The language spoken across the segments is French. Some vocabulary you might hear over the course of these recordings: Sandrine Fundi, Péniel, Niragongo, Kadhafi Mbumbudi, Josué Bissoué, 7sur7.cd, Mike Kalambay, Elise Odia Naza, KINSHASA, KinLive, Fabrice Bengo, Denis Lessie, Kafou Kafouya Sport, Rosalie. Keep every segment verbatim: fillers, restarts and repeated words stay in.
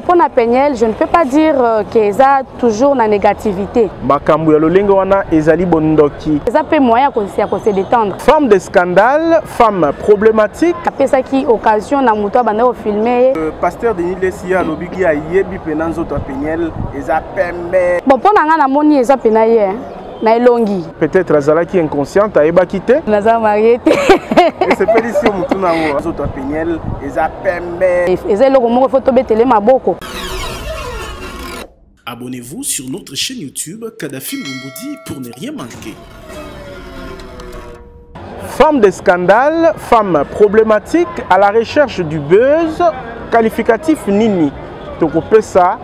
pour la Péniel, je ne peux pas dire que ça toujours la négativité. Bakambuya lolengoana ezali bondoki. Ça peut moyen qu'on se détendre. Femme de scandale, femme problématique. Après ça qui occasion na muto banda au filmer. Pasteur Denis Lessie alobi ki ayebi penanzo to Péniel eza pembe. Bon pour nanga na moni eza penaye. Peut-être Azala qui est inconsciente a ébaquité. Nazala mariée. Et c'est félicité au mouton amour. Azot à Péniel, ils appellent. Ils aient le moment où il faut tomber télé ma boko. Abonnez-vous sur notre chaîne YouTube Kadhafi Mbumbudi pour ne rien manquer. Femme de scandale, femme problématique à la recherche du buzz, qualificatif nini. Donc on peut ça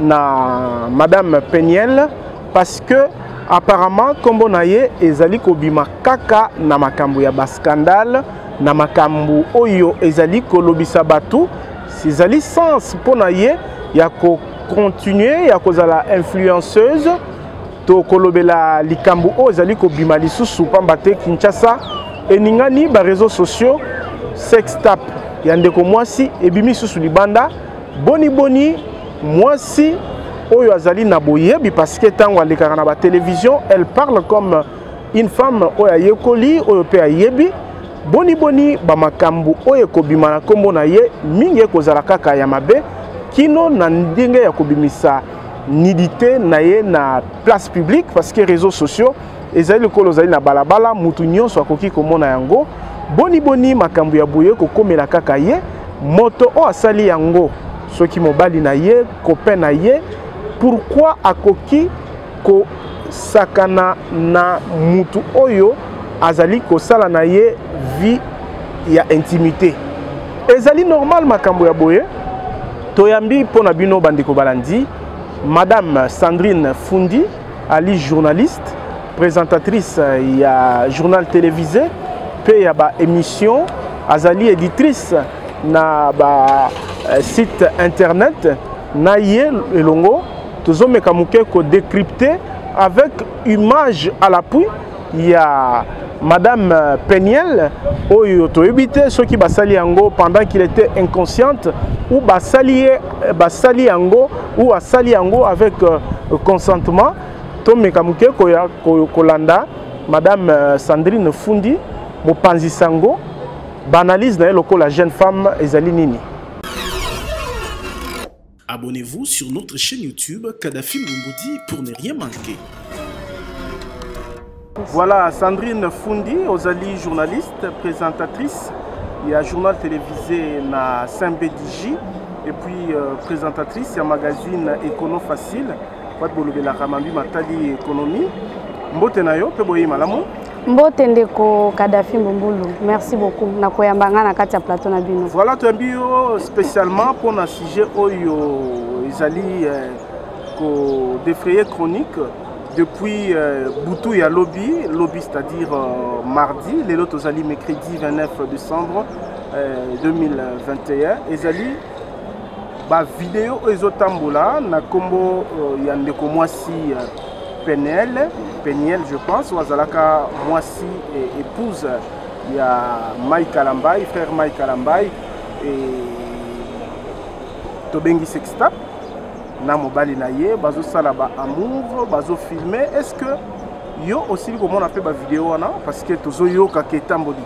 na Madame Péniel parce que apparemment, comme on a dit, ezali kobima kaka na makambu ya ba scandale, na makambu oyo ezali kolobisa batu, ezali sens pour na ye ya ko continuer ya kozala influenceuse to kolobela likambu o ezali kobima lisusu pamba te Kinshasa eningani ba réseaux sociaux sex tap ya ndeko mwasi ebimi susu libanda boni boni mwasi oyo azali na boyebi parce que tango alekaka na ba télévision elle parle comme une femme oyo yekoli oyo pe ayebi boni boni ba makambu oyo kobima na kombo na ye mingi ekozala kaka ya mabe kino na ndenge ya kobimisa nidité na ye na place publique parce que réseaux sociaux ezali ko lozali na balabala mutu nyonso akoki komona yango boni boni makambu ya boye kokomela kaka ye moto o asali yango soki mobali na ye copain na ye. Pourquoi akoki ko sakana na mutu oyo azali ko sala na ye vie ya intimité ezali normal makambo ya boye toyambi pona bino bandeko balandi Madame Sandrine Fundi ali journaliste présentatrice ya journal télévisé pe ya ba émission azali éditrice na ba site internet na ye elongo Tozo Mekamuke ko décrypté avec image à l'appui. Il y a Madame Péniel, oyo to ebite soki basali yango pendant qu'il était inconsciente ou basali basali yango ou asali yango avec consentement. To Mekamuke ko kolanda Madame Sandrine Fundi mopanzi sango banalise na eloko la jeune femme ezali nini. Abonnez-vous sur notre chaîne YouTube Kadhafi Mbumbudi pour ne rien manquer. Voilà Sandrine Fundi, Rosalie journaliste, présentatrice, il y a journal télévisé na Saint-Bédigi et puis euh, présentatrice, il y a magazine Écono Facile, Wat Bolobela Ramambi Matali Économie. Mbote na yo, peboye malamo. Mbote ndeko Kadhafi Mbumbulu. Merci beaucoup. Nakoyambanga na kati ya plateau na bino. Voilà tu bio spécialement pour un sujet oyo ezali euh, ko défrayer chronique depuis euh, Boutou ya lobby, lobby c'est-à-dire euh, mardi, les lotos ezali mercredi vingt-neuf décembre euh, deux mille vingt et un ezali ba vidéo ezotambola na kombo euh, ya ndeko mwasi euh, Péniel, Péniel, je pense, Wazalaka, moi si et épouse, il y a Mike Kalambay, frère Mike Kalambay, et Tobengi Sextap, Namo Balinaye, Bazo Salaba Amour, Bazo filmé. Est-ce que yo aussi, comment on a fait ma vidéo, parce que Tozo yo kaketamboli.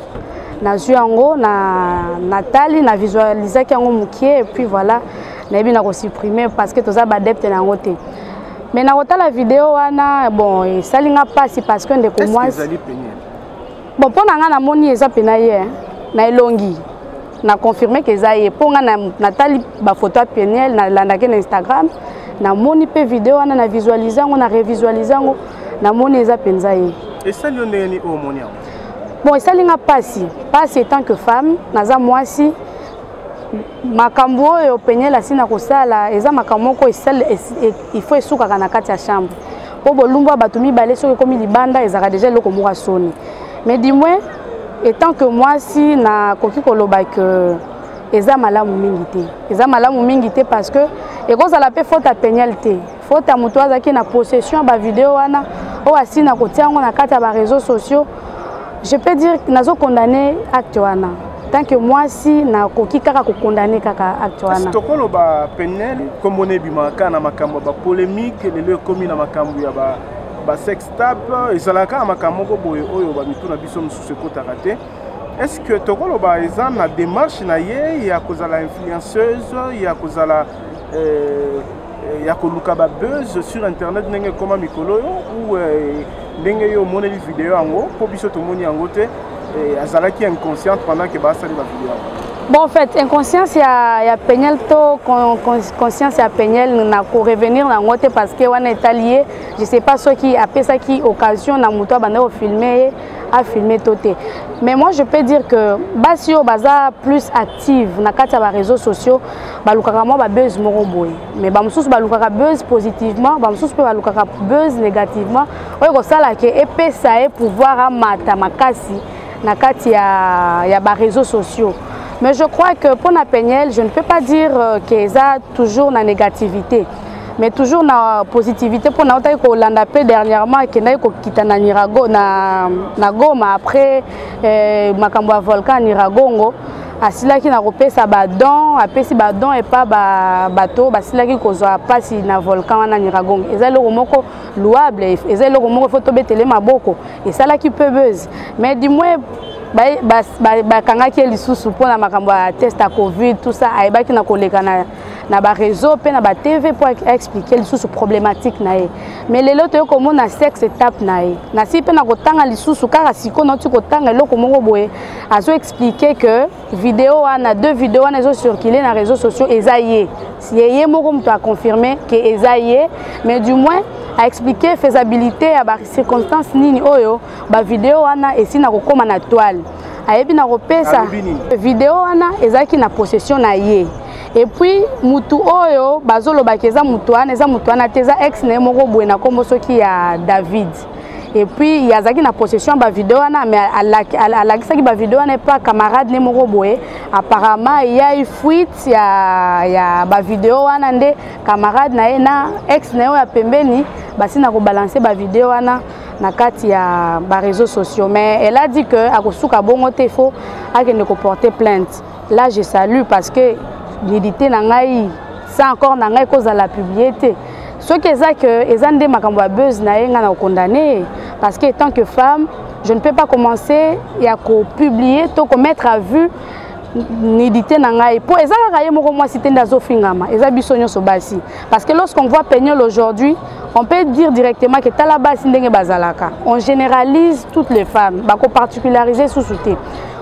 Na juango, na Nathalie, na visualisé Kango Moukier, et puis voilà, na bien na supprimer parce que Toza badepte na ngote. Mais dans la vidéo, bon, ça n'a pas si parce que de pour moi. Bon, pour la monnaie, ça pénaille. Na elongi. Na confirmé que ça est. Pour Nathalie, ba photo Péniel, na l'anaké na Instagram. Na monnaie pe vidéo, na visualisé, on a revisualisé, na monnaie ça pénaille. Et ça l'on est au monnaie. Bon, ça n'a pas si, pas si tant que femme, naza moi si. Makambo et Péniel la sina kosala eza makambo ko esel il faut esuka kana kati ya chambre po bolumba batumi balé soki komi libanda ezaka déjà loko moka soni mais dis-moi étant que moi si na koki koloba que eza malamu mingi te eza malamu mingi te parce que ekozala pe faute à Péniel te faute à mutu azaki na possession ba vidéo wana o asina kotiango na kati ya ba réseaux sociaux je peux dire nazo condamner acte wana. Tant que moi, si na koki kaka ko condamné kaka actuana. Tokolo ba Péniel comme on est bimaka na makambo ba polémique le komi na makambo ya ba ba sextape ezalaka makambo ko boye oyo ba mituna biso mususu ko taraté. Est-ce que tokolo ba eza na démarche na ye ya kozala influenceuse ya kozala euh ya koluka ba buzz sur internet ndenge koma mikolo ou ndenge yo moneli vidéo ango ko biso to moni ango te? Azala qui est inconsciente pendant que Bassa lui va vidéo. Bon, en fait, inconscience, il y a Péniel, conscience, il y a Péniel, nous n'avons qu'à revenir dans l'autre parce qu'on est lié. Je ne sais pas ce qui a fait ça qui occasionne à Moutoua Bandao filmer, à filmer tout. Mais moi, je peux dire que Bassio Baza plus active dans les réseaux sociaux, Baloukaramo Babuzz Moroboy. Mais Bamsous Baloukara buzz positivement, Bamsous Baloukara buzz négativement. Oui, ça là que épais ça est pouvoir à Matamakasi. Il y a des réseaux sociaux. Mais je crois que pour la Péniel, je ne peux pas dire qu'il y a toujours la négativité. Mais toujours la positivité. Pour la Péniel, dernièrement, il y a eu un Goma après le volcan à Niragongo. Il y a eu un don, un don et pas un bateau. Il y a eu un volcan à Niragongo. Il y a eu un louable, il y a eu un photo de Télémaboko. Et ça, qui peut buzz. Mais dis-moi, quand il y a eu test à Covid, tout ça, il y a eu un réseau, il y a eu un T V pour expliquer les problématiques. Mais les autres, ils ont un sexe étape. Ils ont dit qu'ils ont expliqué que vidéo a deux vidéos circulées dans les réseaux sociaux. Ils ont confirmé qu'ils ont, mais du moins, à expliquer la faisabilité à la circonstance nini oyo ba vidéo ana esi na kokoma na toile ayebi na kopesa vidéo ana ezaki na possession na ye et puis mutu oyo bazoloba keza mutu ana eza mutu ana teza ex na moko boye na kombo soki ya David et puis il y a zaki na possession ba vidéo ana mais à la qui ba vidéo ana pas camarade ne moko boye apparemment il y a eu fuite ya ya ba vidéo ana nde camarade na ye na ex na ya pembeni basi na ko balancer ba vidéo ana na kati ya ba réseaux sociaux mais elle a dit que akosuka bongo te faux a ne ko porter plainte là je salue parce que l'édité na ngai ça encore na ngai cause à la publicité. Ce qui est que les gens sont condamnés parce que tant que femme, je ne peux pas commencer à publier, à mettre à vue nudité nangai pour ezaka moko moi cité ndazo fingama ezabisonyo sobasi parce que lorsqu'on voit Péniel aujourd'hui on peut dire directement que talabasi ndenge bazalaka on généralise toutes les femmes bako particulariser sous-souté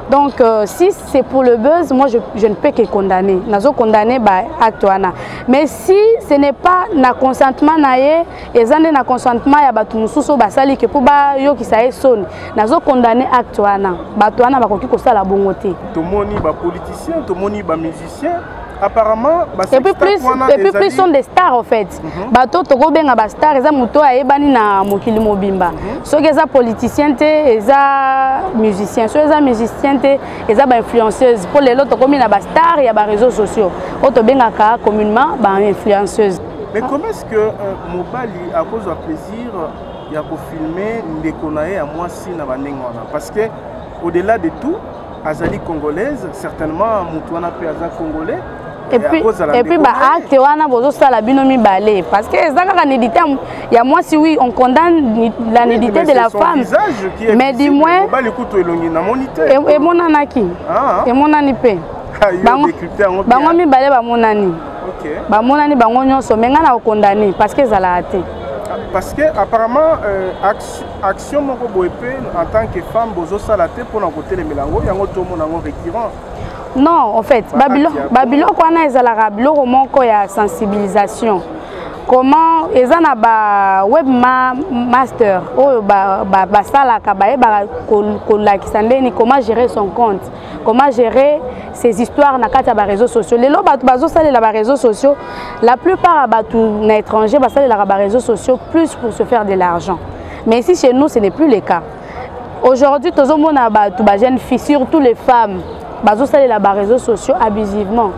donc euh, si c'est pour le buzz moi je, je ne peux que condamner nazo condamner ba actuana mais si ce n'est pas na consentement naye ezande na consentement ya batu mususu basali que pour ba yo ki sae son nazo condamner actuana batuana bakoki ko sala bongo te to moni ba politicien to moni ba musicien apparemment bah, et puis plus et puis plus sont des stars en fait bato toko benga ba star eza moto ayebani na mokili mobimba so que eza politicien te eza musicien so eza musicien te eza ba influenceuse pour les autres comme na ba star ya ba réseaux sociaux oto benga ka communément ba influenceuse mais comment est-ce que mobali à cause de plaisir ya ko filmer ndeko na ye a moi si na ba ndenge wana parce que au-delà de tout Azali congolaise certainement Moutouana peut Azali congolais. Et puis, et puis, bah, acte, on a besoin de ça, la binomie balai. Parce que, il y a moi, si oui, on condamne la nudité de la femme. Mais dis-moi. Et mon anaki. Et mon anipé. Bango mi balai, ba mon ani. Ba mon ani, bango nyonso. Mais on a condamné parce que ça l'a raté. Parce que apparemment euh, action moko boype en tant que femme bozo salaté pour en côté les mélango yango to mon ngo récurrent. Non, en fait, Babylon Babylon ko na ezala biloko moko ya sensibilisation. Comment eza na ba web master oyo ba ba sala ka ba e ba ko lakisa ndeni comment gérer son compte, comment gérer ces histoires na kata ba réseaux sociaux. Lelo bato bazo sala la ba réseaux sociaux, la plupart bato na étranger ba sala la ba réseaux sociaux plus pour se faire de l'argent. Mais ici chez nous ce n'est plus le cas. Aujourd'hui tozomona bato ba jeune fille surtout les femmes bazo sala la ba réseaux sociaux abusivement.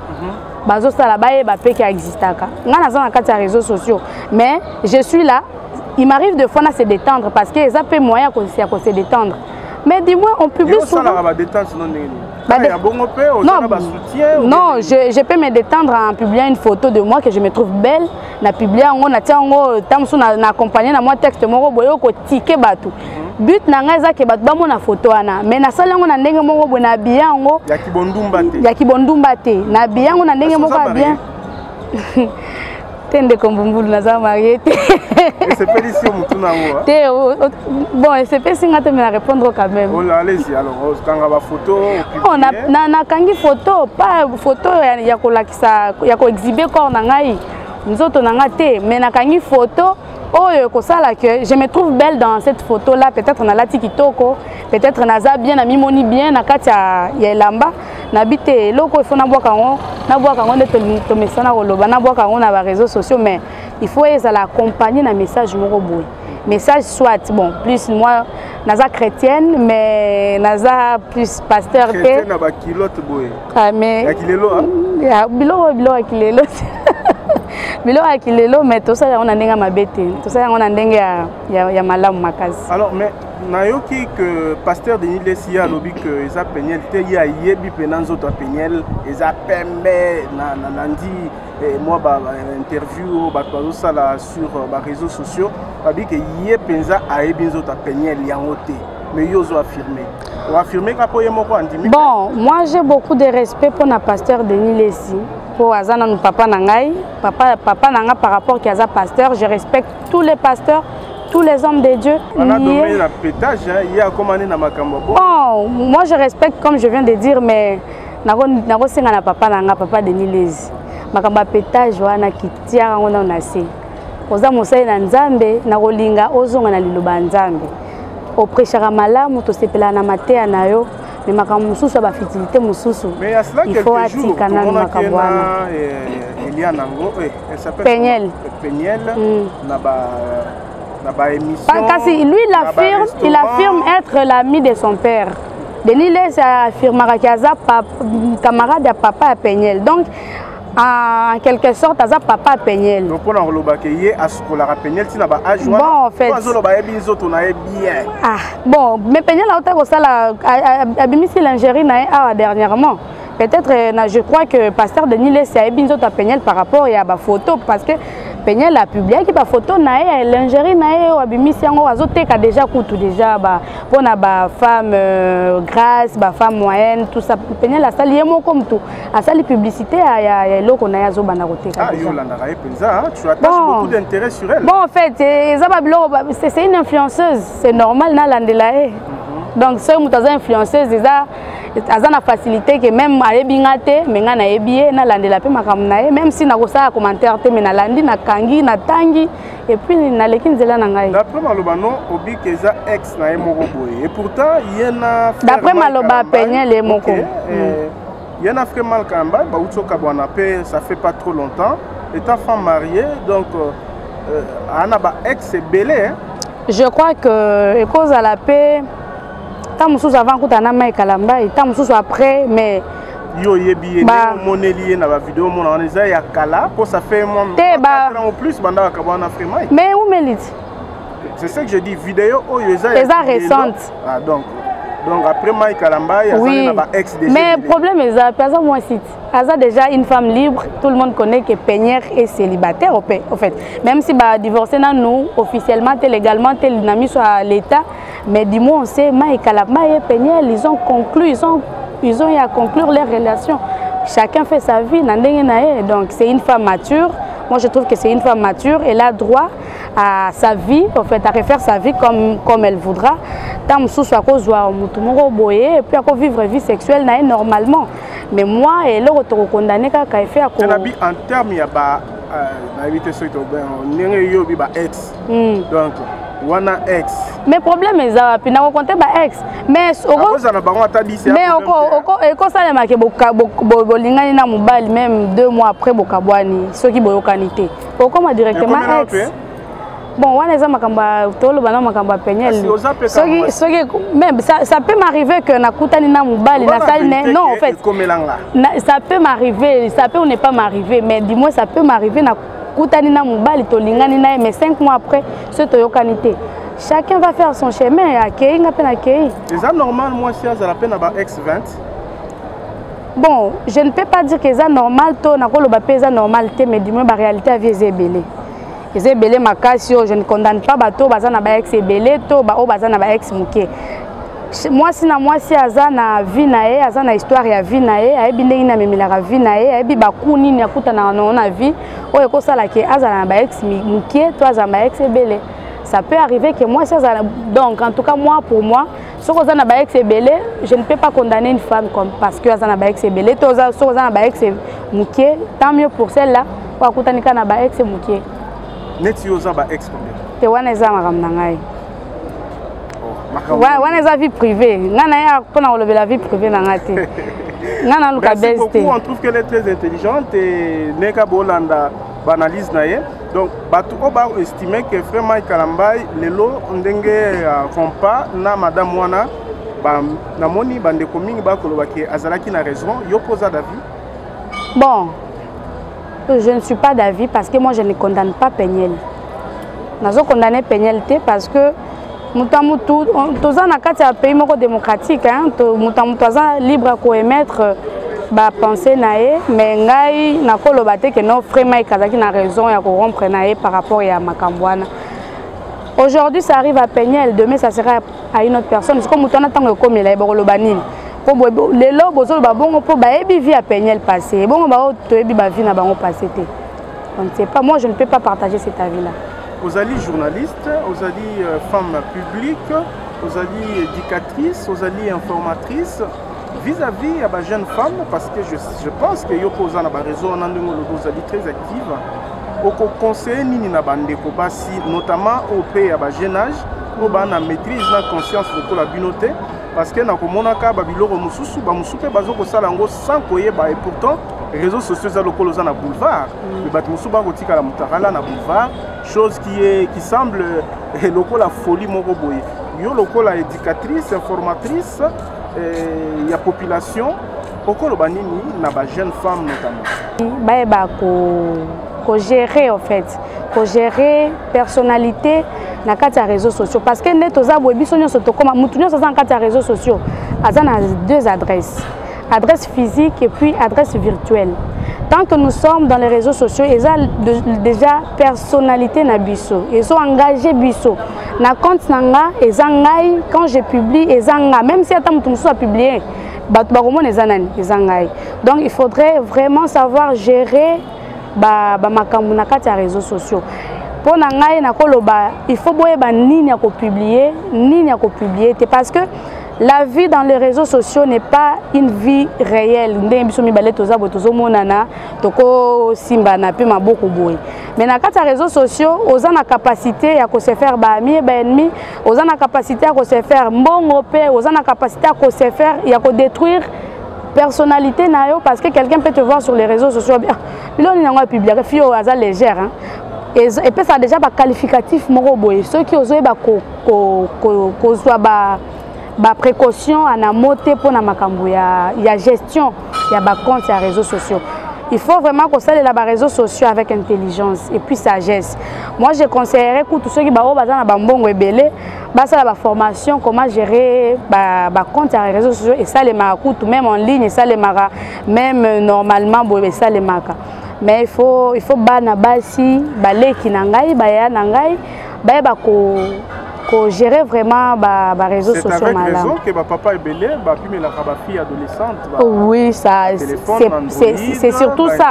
Bazo salabaye bapé qui existe aka. Nga na kati ya réseaux sociaux. Mais je suis là, il m'arrive de fois à se détendre parce que ça peut moyen qu'on se détendre. Mais dis-moi, on publie souvent. Non, je, je peux me détendre en publiant une photo de moi que je me trouve belle. Na publier on a tiango tamsu na na accompagner na moi texte moro boyo ko ticket batu. But na ngaza ke batu ba mona photo ana. Mais na sala ngona ndenge moro bona biango. Ya kibondumba te. Ya kibondumba te. Na biango na ndenge moko bien. Tende kombumbulu na za marié. Et c'est pas ici mutuna ngo. Té bon, c'est pas singa te me la répondre quand même. Oh allez-y alors, kanga ba photo. On a na na kangi photo, pas photo ya ko lakisa ya ko exhiber corps na ngai. Nous autres, on a été, mais on a une photo. Oh, je me trouve belle dans cette photo-là. Peut-être on a la tikitoko, peut-être on a bien, on a mis mon bien, on a katia yelamba, on a habité loko, il faut n'avoir qu'un on, n'avoir qu'un on de tomber sur la roloba, n'avoir qu'un on a réseaux sociaux, mais il faut les accompagner d'un message moroboué. Message soit bon, plus moi, naza chrétienne, mais naza plus pasteur. Chrétienne a bakilote boy. Ah mais. A kilelo ah. Bilo bilo a kilelo. Bilo a kilelo mais tout ça on a denga mabete, tout ça on a denga ya ya malamu makazi. Alors mais nayoki que pasteur Denis Lessie a lobi que eza Péniel te ya yebi penanzo ta Péniel eza pembe na na nandi et moi bah interview bah tout ça là sur bah réseaux sociaux. Dit que hier penza a ebinzo ta Péniel yangote mais yozo affirmé on affirmé qu'apoyer moko andimi. Bon, moi j'ai beaucoup de respect pour na pasteur Denis Lessie, pour azana nous papa nangai papa papa nanga par rapport qu'aza pasteur, je respecte tous les pasteurs, tous les hommes de Dieu. On a donné la pétage il y a commandé na makambo. Bon, moi je respecte comme je viens de dire mais nago nago senga na papa nanga papa Denis Lessie makamba pétage wana kitia ngona na se. Oza mosai na nzambe na kolinga ozonga na liloba nzambe opreshaka malamu tosepela na mateya na yo mais makambo mususu ba fitilité mususu mais à cela quelques jours on a que na Eliane Ngo elle s'appelle Péniel Péniel na ba na ba émission parce que lui il affirme il affirme être l'ami de son père. Denis Lessie affirme qu'il est camarade de papa à Péniel donc en quelque sorte, aza papa Péniel. Donc on a relobaqué à ce qu'on a Péniel, si n'a pas à jouer. Bon, en fait. Ah, bon, mais Péniel a autant que ça a abimissé l'ingérie dernièrement. Peut-être, je crois que pasteur Denis Lessie a abimissé à Péniel par rapport à la photo parce que Péniel a publié que la photo nae l'ingérie nae ou abimissé en haut a déjà coûté déjà bah pour na bah femme grasse bah femme moyenne tout ça Péniel a sali mot comme tout a sali publicité à à l'eau qu'on a zo banaroté. Ah Yolanda Rae Penza, tu attaches beaucoup d'intérêt sur elle. Bon en fait c'est c'est une influenceuse, c'est normal na landelae. Donc ceux qui sont influenceuses, ils ont la facilité que même à Ebingate, mais à Ebié, na lande la paix, même si na gosa commentaire, mais na landi, na kangi, na tangi, et puis na lekin zela nangai. D'après Maloba, non, obi keza ex na Emokoboy. Et pourtant, il y en a. D'après Maloba, Péniel et Moko. Il y en a vraiment Mike Kalambay, bah outo kabouanapé, ça fait pas trop longtemps. Étant femme mariée, donc anaba ex est belé. Je crois que cause à la paix. Tant que avant qu'on a Mike Kalambay, tant que après, mais. Yo yebi bah, mon lié dans la vidéo, mon anisa y a Kala, pour ça fait moins quatre ans ou plus, banda va kabouana Afrique. Mais où mélite? C'est ça que je dis, vidéo oh yeza. C'est ça récente. Ah donc, donc après Mike Kalambay, oui. Y a un ex déjà. Mais le problème est ça, personne moins cite. Aza déjà une femme libre, tout le monde connaît que Péniel est célibataire au fait. Même si bah divorcé dans nous officiellement, légalement, tel n'a mis sur l'État. Mais dis-moi, on sait, Mike Kalambay et Péniel, ils ont conclu, ils ont, ils ont eu à conclure leurs relations. Chacun fait sa vie, donc c'est une femme mature. Moi, je trouve que c'est une femme mature. Elle a droit à sa vie, en fait, à refaire sa vie comme, comme elle voudra. Tant que soit cause et puis à vivre vie sexuelle normalement. Mais moi, elle est condamnée à faire. En termes, il y a des ex. Donc, wana ex. Mais problème est ça, puis n'avons compté bah ex. Mais au ça n'a pas on t'a dit c'est. Mais au au et quand ça les marqué boka bolingani na mobile même deux mois après bokabwani ceux qui boyokanité. Au comment directement ex. Bon wana eza makamba tolo bana makamba Péniel. Ceux qui ceux qui même ça ça peut m'arriver que na kutani na mobile na sali non en fait. Ça peut m'arriver, ça peut ou n'est pas m'arriver mais dis-moi ça peut m'arriver na mais cinq mois après, c'est toyokanité. Chacun va faire son chemin et accueillir. C'est normal, moi, si j'ai la peine d'avoir ex vingt. Bon, je ne peux pas dire que c'est normal, mais du moins la réalité est belé. Je ne condamne pas bateau, ex belé, ex mouké. Moi si na moi si azana vinae, azana histoire ya vinae, aebinde ina memilara vinae, aebi bakuni ni akuta na na vie, oyo kosa la ke azana ba ex mouké, toi azana ba ex belé. Ça peut arriver que moi, ça, ça, donc en tout cas moi pour moi, si on a un ex belé, je ne peux pas condamner une femme comme parce que a un ex belé. Si on a un ex mouké, tant mieux pour celle-là. Pour qu'on ait un ex mouké. Net si on a un ex combien? Te waneza maramnangai. Ouais, waneza vie privée. Nana pour na relever la vie privée nangati. Nana luka beste. Beaucoup on trouve qu'elle est très intelligente et neka bolanda banalise naie. Donc, on estime que frère Mike Kalambay, les lots, on na madame Wana, na moni, bande commune, bakolobaki, azalaki na raison, yokoza d'avis. Bon, je ne suis pas d'avis parce que moi je ne condamne pas Péniel. Nazo condamné Péniel parce que mutamutu, toza na kati ya pays moko démocratique, hein, mutamutu toza libre à ko émettre. Bah penser naé mais ngai na kolobate que nos frères Mike Kalambay na raison ya corrompre naé par rapport ya makambwana. Aujourd'hui ça arrive à Péniel, demain ça sera à une autre personne. C'est comme on attend que comme les bolobanil. Pour les lobes aux ba bongo pour ba ebi vie à Péniel passé. Bon ba to ebi ba vie na bango passé té. Donc c'est pas moi je ne peux pas partager cet avis là. Rosalie journaliste, Rosalie femme publique, Rosalie éducatrice, Rosalie informatrice. Vis-à-vis à ma jeune femme, parce que je, je pense que Yoko Zana a raison, on a une très active, au conseil Nini Nabande Kobasi, notamment au pays à ma jeune âge, où on a maîtrise la conscience de la communauté, parce que dans le monde, Babilo Moussousou, Bamousouké, Bazoko Salango, sans koye, et pourtant, les réseaux sociaux sont localisés dans le boulevard. Le Batmoussou Barotika la Moutarala dans le boulevard, chose qui, est, qui semble local la folie Moroboye. Yo local éducatrice, informatrice. Il y a population, pourquoi le banni n'a pas jeune femme notamment. Bah bah qu'on gérer en fait, qu'on gérer personnalité na kati ya réseaux sociaux parce que net aux abonnés sont sur tout comme mutunyo ça en kati ya réseaux sociaux. Azan a deux adresses, adresse physique et puis adresse virtuelle. Tant que nous sommes dans les réseaux sociaux, ils ont déjà personnalité na biso, ils ont engagé biso. Na compte nanga ezangai quand je publie ezanga même si attends tout soit publié, ba comment ezanani ezangai. Donc il faudrait vraiment savoir gérer ba ba makambu na kati ya réseaux sociaux. Pour nanga na koloba, il faut boye ba nini ya ko publier, nini ya ko publier parce que la vie dans les réseaux sociaux n'est pas une vie réelle. Mais dans les réseaux sociaux, on a la capacité à se faire amis et ennemis, on a la capacité à se faire bon repère, on a la capacité à se faire et à détruire la personnalité. Parce que quelqu'un peut te voir sur les réseaux sociaux. Il y a une publication légère. Et ça a déjà un qualificatif. Ceux qui ont ba précaution ana moté pour na makambu ya ya gestion ya ba compte ya réseaux sociaux. Il faut vraiment qu'on s'aille là-bas réseaux sociaux avec intelligence et puis sagesse. Moi je conseillerais que tous ceux qui ba o bazana ba mbongo ebele ba sala ba formation comment gérer ba ba compte ya réseaux sociaux et ça les makutu même en ligne et ça les mara même normalement bo et ça les maka. Mais il faut il faut ba na basi ba leki na ngai ba ya na ngai ba ba ko pour gérer vraiment les réseaux sociaux. C'est avec raison que papa est belé, puis la fille adolescente. Oui, c'est surtout ça.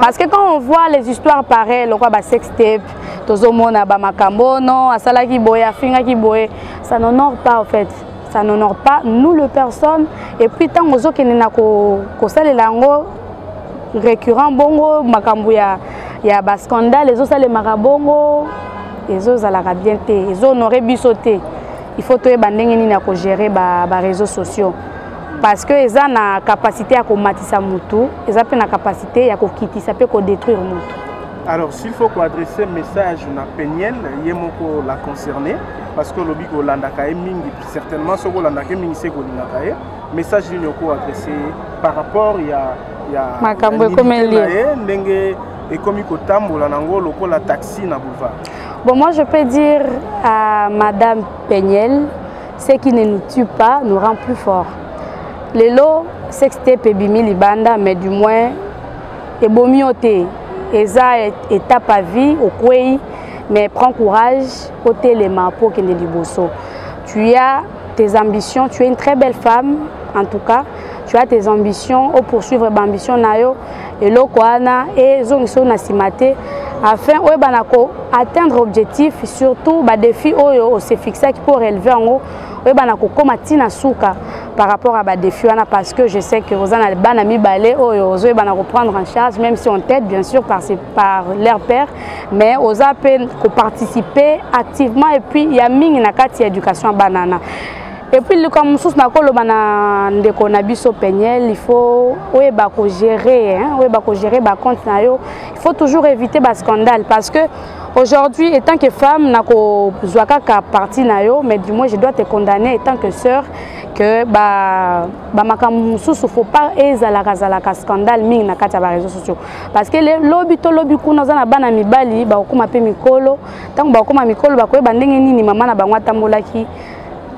Parce que quand on voit les histoires pareilles, le roi sextape, Tozomona, Bamakambo, non, Asala Kiboye, Afinga Kiboye, ça n'honore pas en fait. Ça n'honore pas nous, les personnes. Et puis tant que nous récurrent, bongo, Makambo, il y a un scandale, les autres, les marabongo. Ils ont la rabienté, ils ont honoré bisoté. Il faut que les gérer les réseaux sociaux. Parce que ils ont la capacité à combattre ça, ils ont la capacité à quitter ça, à détruire tout. Alors, s'il faut adresser un message à Péniel, il faut la concerner. Parce que le bigo landakae mingi, certainement, ce que landakae mingi, c'est que l'indakae. Message qu'il faut adresser par rapport à. Et comme il y a un taxi dans le boulevard. Bon, moi je peux dire à Madame Péniel, ce qui ne nous tue pas nous rend plus forts. Les lots, sextape ebimi libanda, mais du moins ebomi ote eza étape à vie okwei, mais prends courage, ôtez les mapos qui ne liboso. Tu as tes ambitions, tu es une très belle femme en tout cas, tu as tes ambitions, au poursuivre l'ambition nayo et lokoana et zongso nasimate afin ouais banako atteindre objectif, surtout ba défi oyo o se fixer qui pour relever en haut ouais banako komatina souka par rapport à ba défi wana, parce que je sais que Rosanna banami balé oyo ozo banako prendre en charge, même si on t'aide bien sûr par par leur père, mais oza peut participer activement et puis il y a mingi na kati éducation banana. Et puis le camusous na ko lobana ndeko na biso Péniel, il faut ouais ba ko gérer hein ouais ba ko gérer ba compte na yo, il faut toujours éviter ba scandale, parce que aujourd'hui étant que femme na ko zwa kaka parti na yo, mais du moins je dois te condamner étant que sœur que ba ba makamusous faut pas ezala kazala ka scandale ming na kata ba réseaux sociaux, parce que le lobby to lobby kuna za na bana mibali ba okuma pe mikolo tango ba okuma mikolo ba ko ba ndenge nini mama na bango tambolaki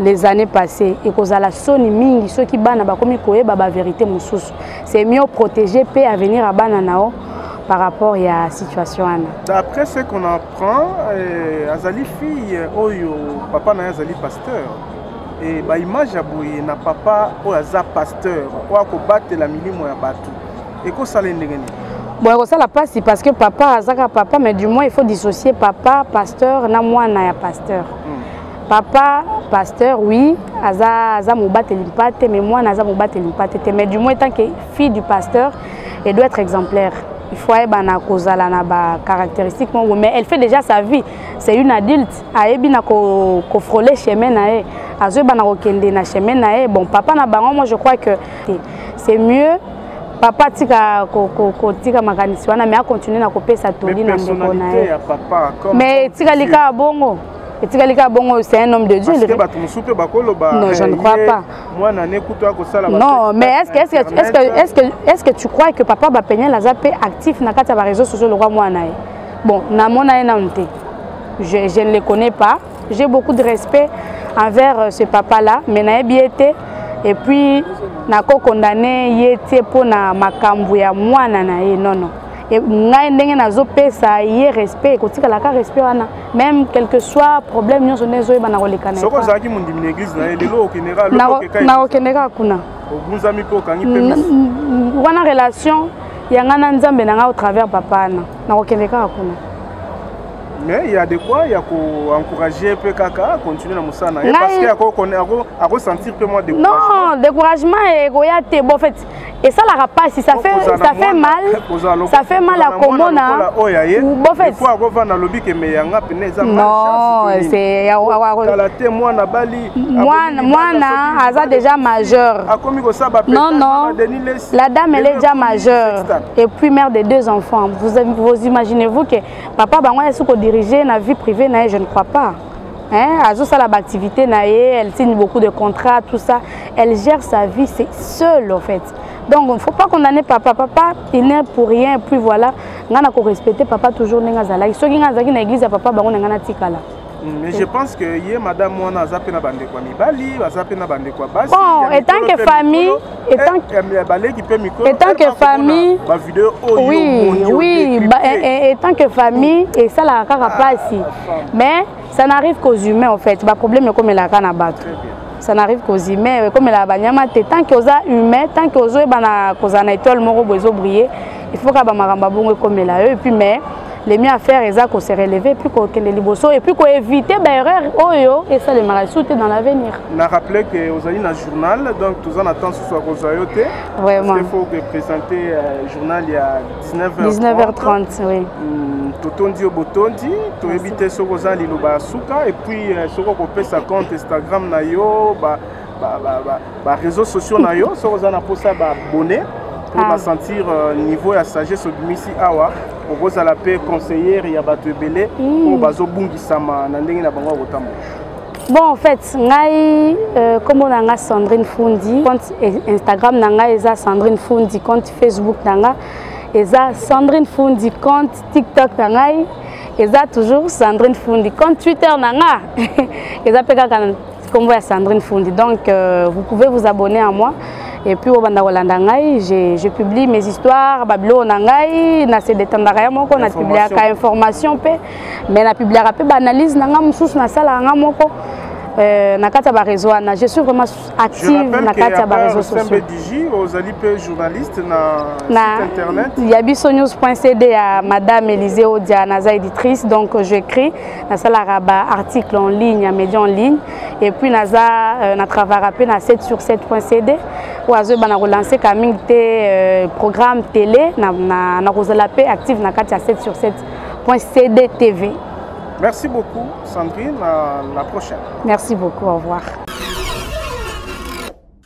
les années passées et cause à la Sony mingi ceux qui banna ba komi koye ba ba vérité mususu, c'est mieux protéger paix à venir à bananao par rapport à la situation. D'après ce qu'on apprend, eh, azali fille oyo papa na azali pasteur et ba image aboye na papa o aza pasteur kwa ko batela milimo ya batu et ko sala ndengeni. Bon, ça la passe parce que papa azaka papa, mais du moins il faut dissocier papa pasteur na mwana ya pasteur. Hmm. Papa, pasteur, oui, aza moubat elimpate, mais moi naza moubat elimpate. Mais du moins, tant que fille du pasteur, elle doit être exemplaire. Il faut ebana kozala na ba caractéristique, mais elle fait déjà sa vie. C'est une adulte. Aebi na ko frôler chemin nae. Azo ebana ko kende na chemin nae. Bon, papa na bango, moi je crois que c'est mieux. Papa tika ko tika makanisi wana, mais a continuer na kopé sa toli na ndeko nae. Mais tika lika bongo. Et c'est un homme de Dieu. Non, je ne crois pas. Non, mais est-ce que, est-ce que, est-ce que, est-ce que, est-ce que tu crois que papa Bapenel a zappé actif dans les réseaux sociaux le roi Mouanaï? Bon, je ne les connais pas. J'ai beaucoup de respect envers ce papa-là, mais il a bien été. Et puis, je suis condamné pour ma cambuya Mouanaï. Non, non. Et respect, même quel que soit le problème, nous sommes relation, il y a un au travers papa. Mais il y a de quoi encourager P K K à continuer dans Moussa. Parce qu'il y a ressentir que moi découragement. Non, découragement et goyaté. Bon, en fait, et ça la rapace, ça fait mal. Ça fait mal à Komona. Bon, en fait. Il faut avoir dans le lobby que mes yangas pénèzent. Non, c'est. Moi, Moi, déjà majeur. Non, non. La dame, elle est déjà majeure. Et puis, mère de deux enfants. Vous imaginez-vous que papa, Bangwa, est-ce que diriger la vie privée, je ne crois pas. Hein? Azo ça la activité, elle signe beaucoup de contrats, tout ça. Elle gère sa vie, c'est seule en fait. Donc il ne faut pas condamner papa. Papa, il n'est pour rien. Puis voilà, on a respecté papa toujours. Ceux qui ont l'église à papa, on a tikala. Mais je pense que hier, madame, on a zappé na bande quoi Mibali, on a zappé na bande quoi Basi. Bon, et tant que famille, et tant que et tant que famille, oui, oui, et tant que famille, et ça la carapace ici. Mais ça n'arrive qu'aux humains en fait. Le problème est comme la canabatte. Ça n'arrive qu'aux humains, comme la banyama. Tant que aux humains, tant que aux autres, bana cause en étoile, moro bozo briller. Il faut que bamaramba bongo comme la eux. Et puis mais les mieux à faire, c'est qu'on se relever, puis qu'on qu évite l'erreur, oh yo, et ça les marassoutes dans l'avenir. On a rappelé que vous avez un journal, donc tout ça attend ce soir vous avez été. Vraiment. Il faut que présenter le journal à dix-neuf heures trente. Oui. Tout on dit au botondi, tout éviter ce que vous avez et puis ce qu'on peut sa compte Instagram, nayo, bah réseaux sociaux nayo, ce que vous avez pour ça abonné. Pour ah. sentir euh, niveau la sagesse au Missi Awa, pour vous à la paix conseillère, il y a Bato Belé, pour Bazo Bungisama, Nandé Nabanga Otambo. Bon, en fait, ngai, euh, comme on a Sandrine Fundi, compte Instagram, nanga eza Sandrine Fundi, compte Facebook, nanga eza Sandrine Fundi, compte TikTok, nanga eza toujours Sandrine Fundi, compte Twitter, nanga eza Pekaka, comme vous à Sandrine Fundi. Donc, euh, vous pouvez vous abonner à moi. Et puis au Bandarolandangai, je publie mes histoires, Bablo Nangai, na c'est des tandarayamoko, na publié à information pe, mais na publié à peu banalise nangam sous na sala nangamoko. Nakata Barezoana, je suis vraiment active Nakata Barezo social. Rosalie peut journaliste na site internet. Il y a sept sur sept point c d à madame Elise Odia Naza éditrice, donc j'écris na sala raba article en ligne, à média en ligne et puis Naza na travaille rapé na sept sur sept point c d ou azo bana relancer coming té programme télé na na Rosalie pe active Nakata sept sur sept point c d t v. Merci beaucoup, Sandrine. À la prochaine. Merci beaucoup. Au revoir.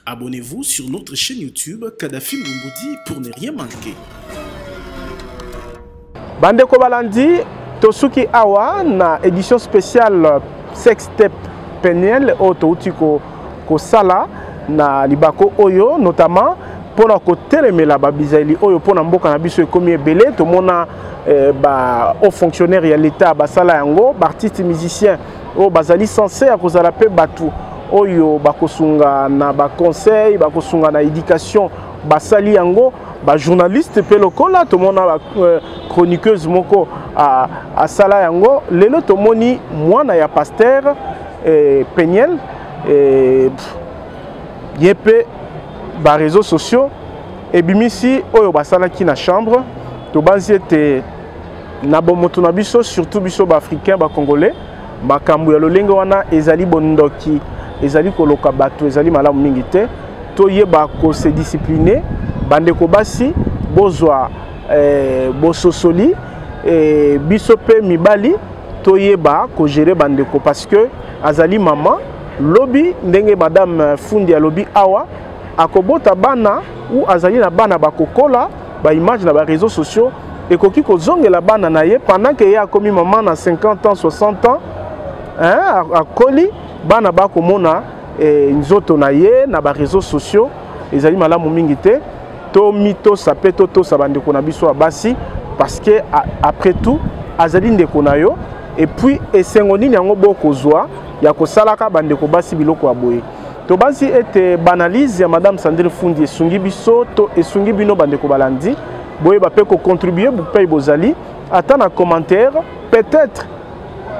Abonnez-vous sur notre chaîne YouTube Kadhafi Mbumbudi pour ne rien manquer. Bandeko Balandi, Tosuki Awa, na édition spéciale Sextep Péniel, Otoutiko Kosala, na Libako Oyo, notamment. Pour la côté mais la babizaili oyo pour na mboka na biso ekomi ebele to mona ba haut fonctionnaire ya l'état ba sala yango ba artiste musicien o bazali censé akozala pe batu oyo bakosunga na ba conseil bakosunga na éducation ba sali yango ba journaliste pe lokola to mona ba chroniqueuse moko a a sala yango lelo to moni mwana ya pasteur Péniel et yepe ba réseaux sociaux et bimisi oyo basala ki na chambre to banzi te na bomoto na biso surtout biso ba africain ba congolais makambu ya lolengo wana ezali bondoki ezali koloka bato ezali malamu mingi te to yeba ko se discipliner bande ko basi bozwa euh bososoli et biso pe mibali to yeba ko gérer bande ko parce que azali maman lobi ndenge madame Fundi ya lobi awa akobota bana ou azali na bana bakokola ba image na ba réseaux sociaux et koki kozongela bana na ye pendant que ya komi maman na cinquante ans soixante ans hein akoli bana bakomona e nzoto na ye na ba réseaux sociaux ezali malamu mingi te to mito sapeto to sabandeko na biso abasi parce que après tout azali ndeko na yo et puis esengo nini yango bokozwa ya kosalaka bandeko basi biloko aboye to basi ete banalise ya madame Sandrine Fundi esungi biso to esungi bino bandeko balandi boye bape ko contribuer bope bozali ata na commentaire peut-être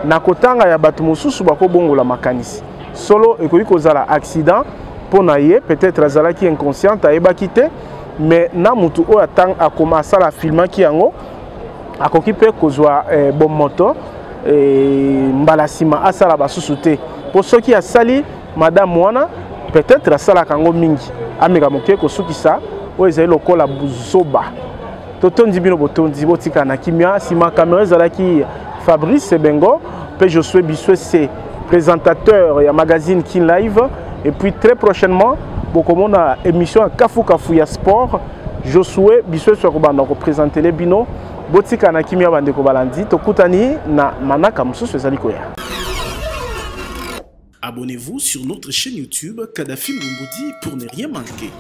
na kotanga ya bato mosusu bako bongola makanisi solo ekoki kozala accident pona ye peut-être azala ki inconsciente ayebaki te mais na mutu oyo atang akomasa la filma ki yango akoki pe kozwa eh, bon moto eh, mbala sima asala basusu te pour ceux qui a sali madame wana peut-être asala kango mingi ameka mokeko sukisa oyo ezali lokola buzoba totondi bino botondi botika na kimia sima caméra ezalaki Fabrice Bengo pe Josué Bissoué c'est présentateur ya magazine KinLive et puis très prochainement bokomona émission Kafou Kafouya Sport Josué Bissoué so kobanda ko présenter les bino botika na kimia bandeko balandi tokutani na manaka mususu ezali koya. Abonnez-vous sur notre chaîne YouTube Kadhafi Mbumbudi pour ne rien manquer.